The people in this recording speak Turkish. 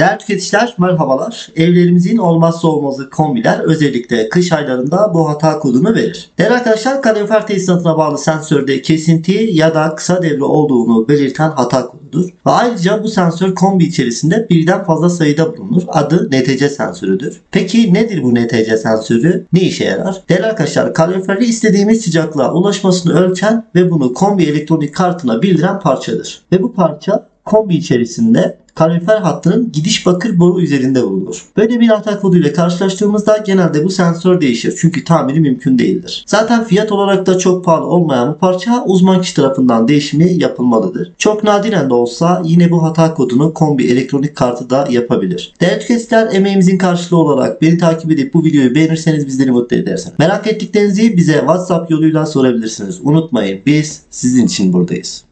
Değerli tüketiciler, merhabalar. Evlerimizin olmazsa olmazı kombiler özellikle kış aylarında bu hata kodunu verir. Değerli arkadaşlar, kalorifer tesisatına bağlı sensörde kesinti ya da kısa devre olduğunu belirten hata kodudur. Ve ayrıca bu sensör kombi içerisinde birden fazla sayıda bulunur. Adı NTC sensörüdür. Peki nedir bu NTC sensörü? Ne işe yarar? Değerli arkadaşlar, kaloriferli istediğimiz sıcaklığa ulaşmasını ölçen ve bunu kombi elektronik kartına bildiren parçadır. Ve bu parça kombi içerisinde kalorifer hattının gidiş bakır boru üzerinde bulunur. Böyle bir hata koduyla karşılaştığımızda genelde bu sensör değişir çünkü tamiri mümkün değildir. Zaten fiyat olarak da çok pahalı olmayan bu parça uzman kişi tarafından değişimi yapılmalıdır. Çok nadiren de olsa yine bu hata kodunu kombi elektronik kartı da yapabilir. Değerli tüketiciler, emeğimizin karşılığı olarak beni takip edip bu videoyu beğenirseniz bizleri mutlu edersiniz. Merak ettiklerinizi bize WhatsApp yoluyla sorabilirsiniz. Unutmayın, biz sizin için buradayız.